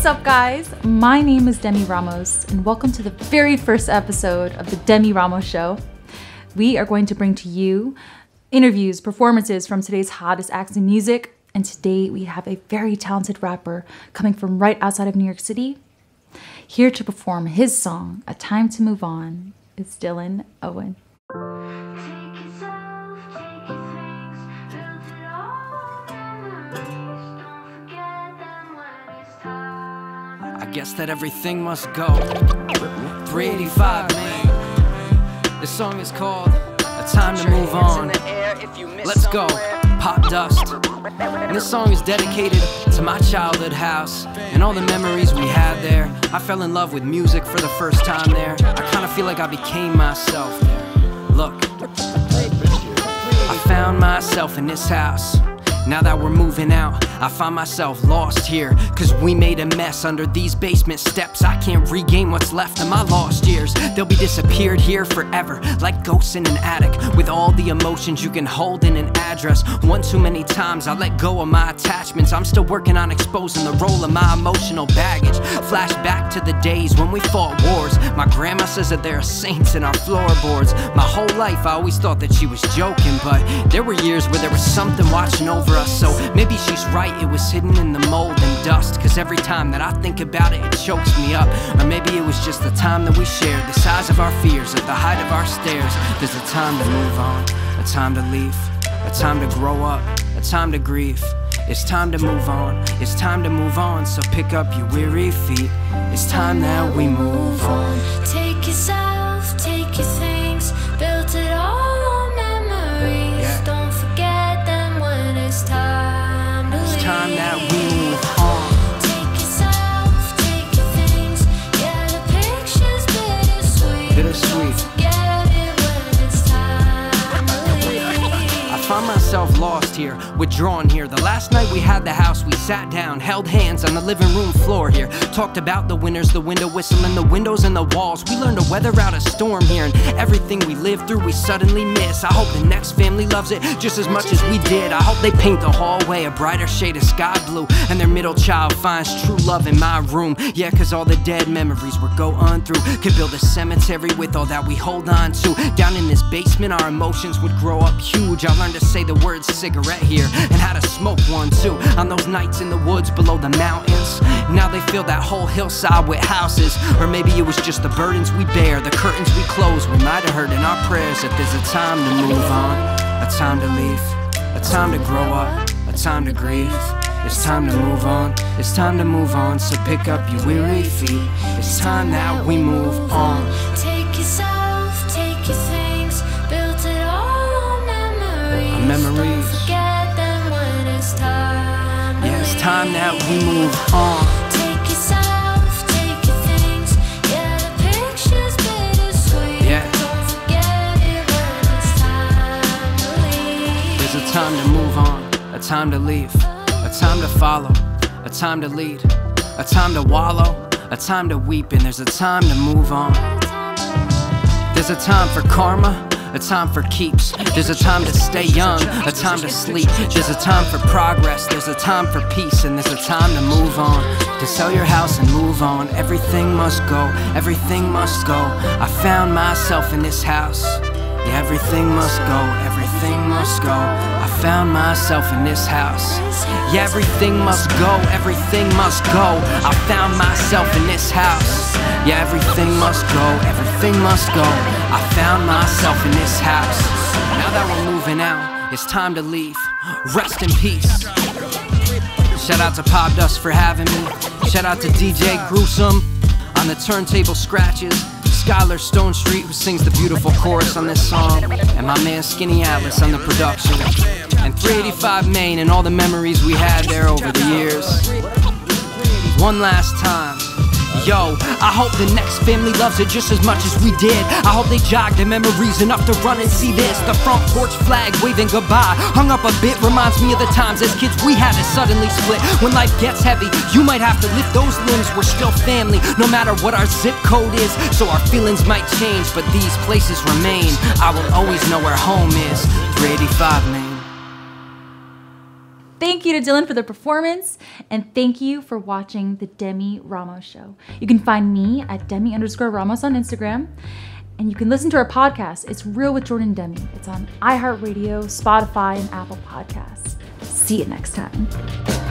What's up, guys? My name is Demi Ramos, and welcome to the very first episode of The Demi Ramos Show. We are going to bring to you interviews, performances from today's hottest acts in music, and today we have a very talented rapper coming from right outside of New York City. Here to perform his song, A Time to Move On, is Dylan Owen. Guess that everything must go. 385 lane. This song is called A Time to Move On. Let's go. Popdust. And this song is dedicated to my childhood house and all the memories we had there. I fell in love with music for the first time there. I kind of feel like I became myself there. Look, I found myself in this house. Now that we're moving out, I find myself lost here, cause we made a mess under these basement steps. I can't regain what's left of my lost years. They'll be disappeared here forever, like ghosts in an attic, with all the emotions you can hold in an address. One too many times I let go of my attachments. I'm still working on exposing the role of my emotional baggage. Flashback to the days when we fought wars. My grandma says that there are saints in our floorboards. My whole life I always thought that she was joking, but there were years where there was something watching over us. So maybe she's right, it was hidden in the mold and dust. Cause every time that I think about it, it chokes me up. Or maybe it was just the time that we shared, the size of our fears, at the height of our stairs. There's a time to move on, a time to leave, a time to grow up, a time to grieve. It's time to move on, it's time to move on. So pick up your weary feet, it's time that we move on. Take yourself, take your things, build it all. Time that we move on. Take yourself, take your things. Yeah, the picture's bittersweet. Bittersweet. Forget it when it's time to leave. I find myself lost here, withdrawn here. The last night we had the house, we sat down, held hands on the living room floor here. Talked about the winters, the window whistle, and the windows and the walls. We learned to weather out a storm here, and everything we lived through we suddenly miss. I hope the next family loves it just as much as we did. I hope they paint the hallway a brighter shade of sky blue, and their middle child finds true love in my room. Yeah, cause all the dead memories we're going through could build a cemetery with all that we hold on to. Down in this basement our emotions would grow up huge. I learned to say the word cigarette here, and how to smoke one too, on those nights in the woods below the mountains. Now they fill that whole hillside with houses. Or maybe it was just the burdens we bear, the curtains we close. We might have heard in our prayers that there's a time to move on, a time to leave, a time to grow up, a time to grieve. It's time to move on, it's time to move on. So pick up your weary feet, it's time that we move on. Take yourself, take your things, build it all on memories. Our memories. Yeah, it's time that we move on. Take yourself, take your things. Yeah, the picture's bittersweet. Yeah. Don't forget it when it's time to leave. There's a time to move on, a time to leave, a time to follow, a time to lead, a time to wallow, a time to weep, and there's a time to move on. There's a time for karma, a time for keeps. There's a time to stay young, a time to sleep. There's a time for progress, there's a time for peace, and there's a time to move on. To sell your house and move on. Everything must go, everything must go. I found myself in this house. Yeah, everything must go, everything must go. I found myself in this house. Yeah, everything must go, everything must go. I found myself in this house. Yeah, everything must go, everything must go. I found myself in this house. Now that we're moving out, it's time to leave. Rest in peace. Shout out to Popdust for having me. Shout out to DJ Gruesome on the turntable scratches. Schuyler Stone Street, who sings the beautiful chorus on this song, and my man Skinny Atlas on the production, and 385 Main and all the memories we had there over the years. One last time. Yo, I hope the next family loves it just as much as we did. I hope they jog their memories enough to run and see this. The front porch flag waving goodbye, hung up a bit, reminds me of the times as kids we had to suddenly split. When life gets heavy, you might have to lift those limbs. We're still family, no matter what our zip code is. So our feelings might change, but these places remain. I will always know where home is. 385 Main. Thank you to Dylan for the performance, and thank you for watching The Demi Ramos Show. You can find me at Demi_Ramos on Instagram, and you can listen to our podcast, It's Real with Jordan Demi. It's on iHeartRadio, Spotify, and Apple Podcasts. See you next time.